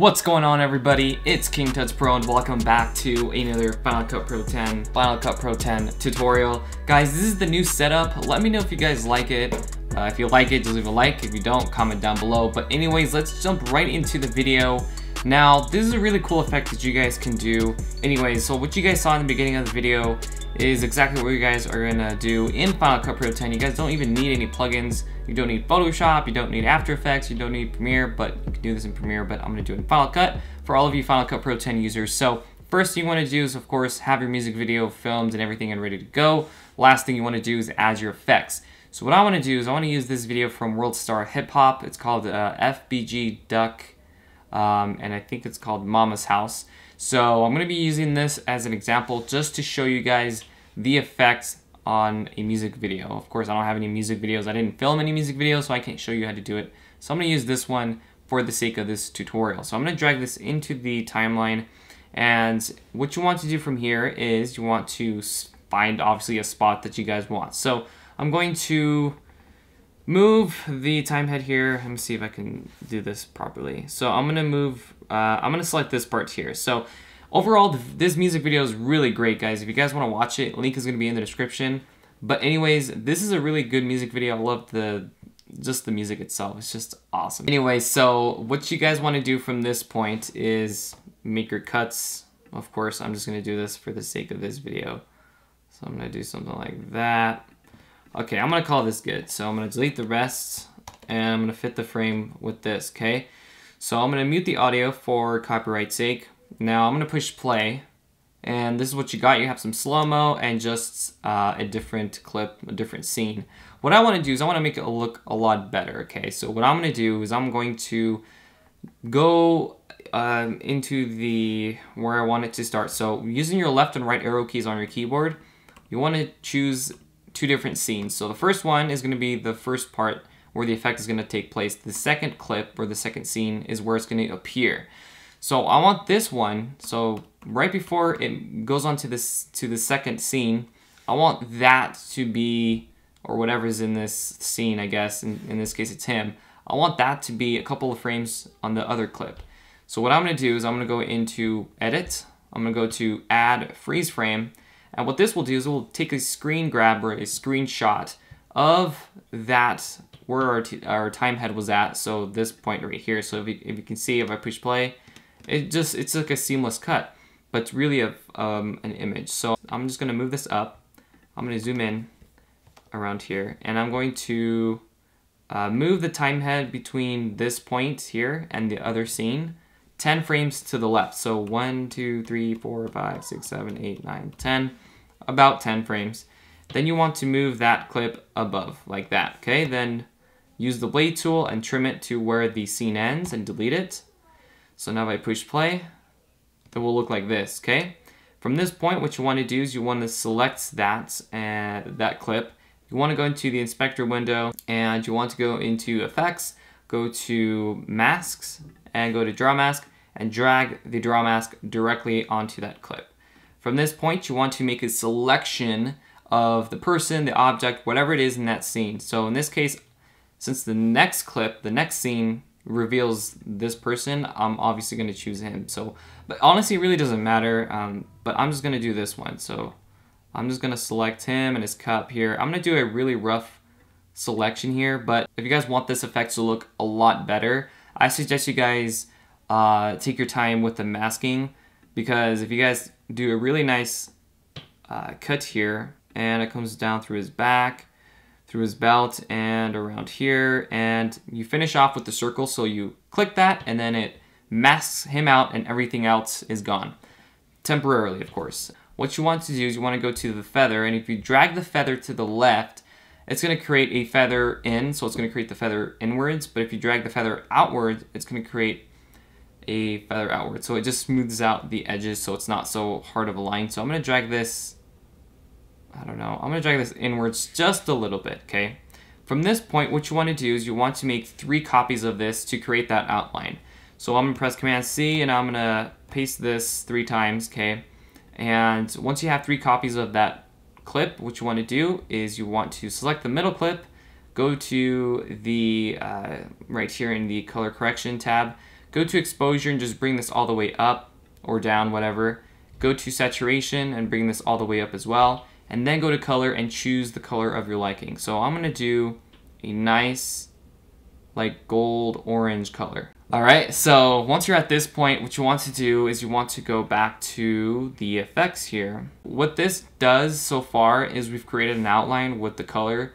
What's going on, everybody? It's KingTutsPro and welcome back to another Final Cut Pro 10 tutorial. Guys, this is the new setup. Let me know if you guys like it. If you like it, just leave a like. If you don't, comment down below. But anyways, let's jump right into the video. Now, this is a really cool effect that you guys can do. Anyways, so what you guys saw in the beginning of the video is exactly what you guys are gonna do in Final Cut Pro 10. You guys don't even need any plugins. You don't need Photoshop, you don't need After Effects, you don't need Premiere, but you can do this in Premiere, but I'm gonna do it in Final Cut for all of you Final Cut Pro 10 users. So first thing you wanna do is, of course, have your music video filmed and everything and ready to go. Last thing you wanna do is add your effects. So what I wanna do is I wanna use this video from WorldStarHipHop. It's called FBG Duck, and I think it's called Mama's House. So I'm gonna be using this as an example just to show you guys the effects on a music video. Of course, I don't have any music videos. I didn't film any music videos, so I can't show you how to do it. So I'm gonna use this one for the sake of this tutorial. So I'm gonna drag this into the timeline. And what you want to do from here is you want to find, obviously, a spot that you guys want. So I'm going to move the time head here. Let me see if I can do this properly. So I'm gonna move, I'm gonna select this part here. So overall, this music video is really great, guys. If you guys want to watch it, link is going to be in the description. But anyways, this is a really good music video. I love just the music itself. It's just awesome. Anyway, so what you guys want to do from this point is make your cuts. Of course, I'm just going to do this for the sake of this video. So I'm going to do something like that. Okay, I'm going to call this good. So I'm going to delete the rest, and I'm going to fit the frame with this, okay? So I'm going to mute the audio for copyright's sake. Now I'm gonna push play, and this is what you got. You have some slow-mo and just a different clip, a different scene. What I wanna do is I wanna make it look a lot better, okay? So what I'm gonna do is I'm going to go into the, where I want it to start. So using your left and right arrow keys on your keyboard, you wanna choose two different scenes. So the first one is gonna be the first part where the effect is gonna take place. The second clip or the second scene is where it's gonna appear. So I want this one, so right before it goes on to the second scene, I want that to be, or whatever's in this scene, I guess, in this case it's him, I want that to be a couple of frames on the other clip. So what I'm gonna do is I'm gonna go into Edit, I'm gonna go to Add Freeze Frame, and what this will do is it will take a screen grab or a screenshot of that, where our time head was at, so this point right here. So if you can see, if I push play, it's like a seamless cut, but it's really an image. So I'm just gonna move this up. I'm gonna zoom in around here, and I'm going to move the time head between this point here and the other scene 10 frames to the left. So 1, 2, 3, 4, 5, 6, 7, 8, 9, 10, about 10 frames. Then you want to move that clip above like that, okay? Then use the blade tool and trim it to where the scene ends and delete it. So now if I push play, it will look like this, okay? From this point, what you want to do is you want to select that clip. You want to go into the inspector window, and you want to go into effects, go to masks, and go to draw mask, and drag the draw mask directly onto that clip. From this point, you want to make a selection of the person, the object, whatever it is in that scene. So in this case, since the next clip, the next scene, reveals this person, I'm obviously going to choose him. So, but honestly, it really doesn't matter. But I'm just going to do this one. So I'm just going to select him and his cup here. I'm going to do a really rough selection here. But if you guys want this effect to look a lot better, I suggest you guys take your time with the masking, because if you guys do a really nice cut here, and it comes down through his back, through his belt, and around here, and you finish off with the circle, so you click that, and then it masks him out, and everything else is gone. Temporarily, of course. What you want to do is you want to go to the feather, and if you drag the feather to the left, it's going to create a feather in, so it's going to create the feather inwards, but if you drag the feather outward, it's going to create a feather outward. So it just smooths out the edges, so it's not so hard of a line. So I'm going to drag this, I don't know, I'm gonna drag this inwards just a little bit, okay? From this point, what you wanna do is you want to make 3 copies of this to create that outline. So I'm gonna press Command-C, and I'm gonna paste this 3 times, okay? And once you have 3 copies of that clip, what you wanna do is you want to select the middle clip, go to the, right here in the color correction tab, Go to exposure and just bring this all the way up or down, whatever. Go to saturation and bring this all the way up as well. And then go to color and choose the color of your liking. So I'm gonna do a nice like gold orange color. All right, so once you're at this point, what you want to do is you want to go back to the effects here. What this does so far is we've created an outline with the color.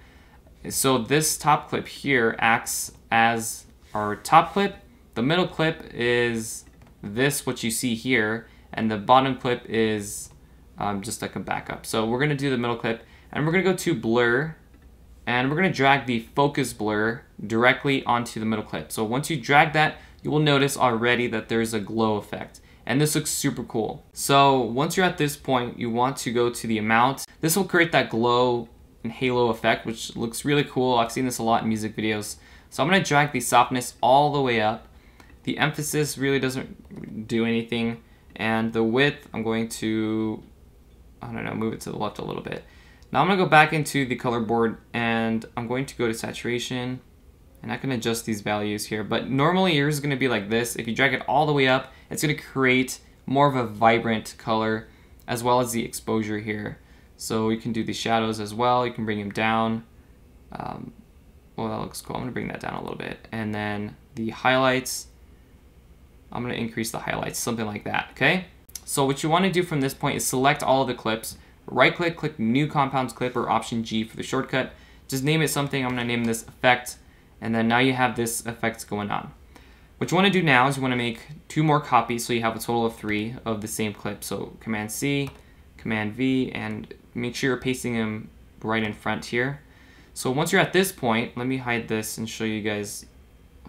So this top clip here acts as our top clip. The middle clip is this, what you see here, and the bottom clip is just like a backup. So we're gonna do the middle clip and we're gonna go to blur and we're gonna drag the focus blur directly onto the middle clip. So once you drag that, you will notice already that there's a glow effect and this looks super cool. So once you're at this point, you want to go to the amount. This will create that glow and halo effect, which looks really cool. I've seen this a lot in music videos. So I'm gonna drag the softness all the way up. The emphasis really doesn't do anything. And the width, I'm going to, I don't know, move it to the left a little bit. Now I'm gonna go back into the color board and I'm going to go to saturation and I can adjust these values here, but normally yours is gonna be like this. If you drag it all the way up, it's gonna create more of a vibrant color as well as the exposure here. So you can do the shadows as well. You can bring them down. Well, that looks cool. I'm gonna bring that down a little bit. And then the highlights, I'm gonna increase the highlights, something like that, okay? So what you wanna do from this point is select all of the clips, right click, click new compounds clip or option G for the shortcut. Just name it something. I'm gonna name this effect. And then now you have this effect going on. What you wanna do now is you wanna make 2 more copies so you have a total of 3 of the same clip. So Command C, Command V, and make sure you're pasting them right in front here. So once you're at this point, let me hide this and show you guys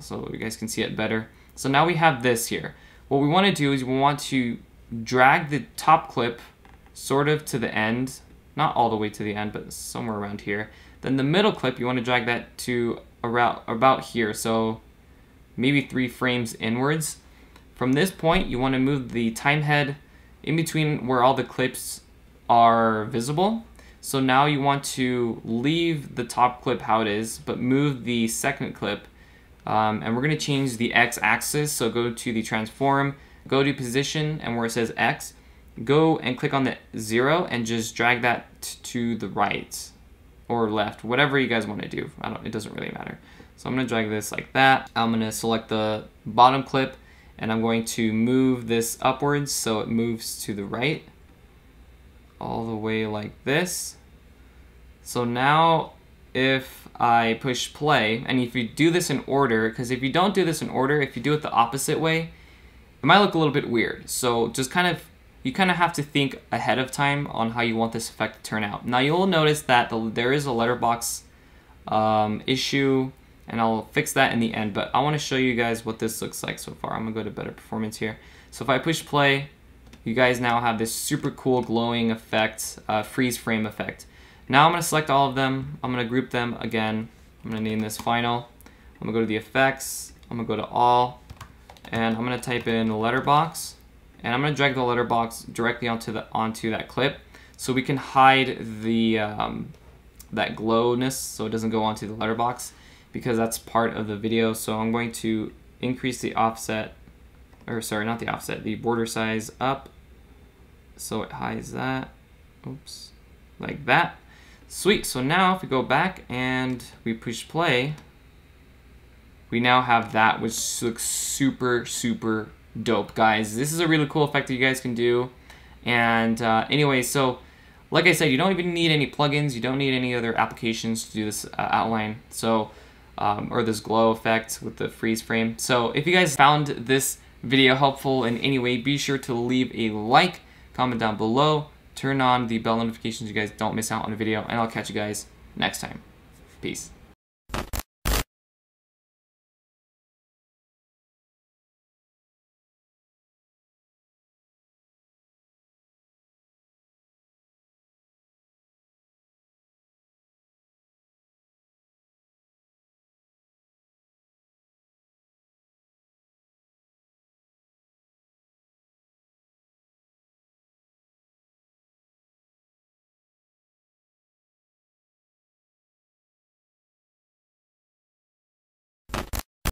so you guys can see it better. So now we have this here. What we wanna do is we want to drag the top clip sort of to the end, not all the way to the end, but somewhere around here. Then the middle clip, you want to drag that to around about here, so maybe 3 frames inwards. From this point, you want to move the time head in between where all the clips are visible. So now you want to leave the top clip how it is, but move the second clip. And we're going to change the x-axis, so go to the transform, go to position, and where it says x, go and click on the 0 and just drag that to the right or left, whatever you guys want to do. It doesn't really matter. So I'm going to drag this like that. I'm going to select the bottom clip and I'm going to move this upwards so it moves to the right all the way like this. So now if I push play, and if you do this in order, because if you don't do this in order, if you do it the opposite way, it might look a little bit weird. So just you kind of have to think ahead of time on how you want this effect to turn out. Now you'll notice that there is a letterbox issue, and I'll fix that in the end, but I want to show you guys what this looks like so far. I'm gonna go to better performance here. So if I push play, you guys now have this super cool glowing effect, freeze frame effect. Now I'm gonna select all of them. I'm gonna group them again. I'm gonna name this final. I'm gonna go to the effects. I'm gonna go to all, and I'm gonna type in the letterbox. And I'm going to drag the letterbox directly onto that clip so we can hide the that glowness so it doesn't go onto the letterbox because that's part of the video. So I'm going to increase the offset, or sorry, not the offset, the border size up so it hides that. Oops, like that. Sweet. So now if we go back and we push play, we now have that, which looks super, super dope, guys. This is a really cool effect that you guys can do. And anyway, so like I said, you don't even need any plugins. You don't need any other applications to do this outline. So, or this glow effect with the freeze frame. So if you guys found this video helpful in any way, be sure to leave a like, comment down below, turn on the bell notifications so you guys don't miss out on a video, and I'll catch you guys next time. Peace.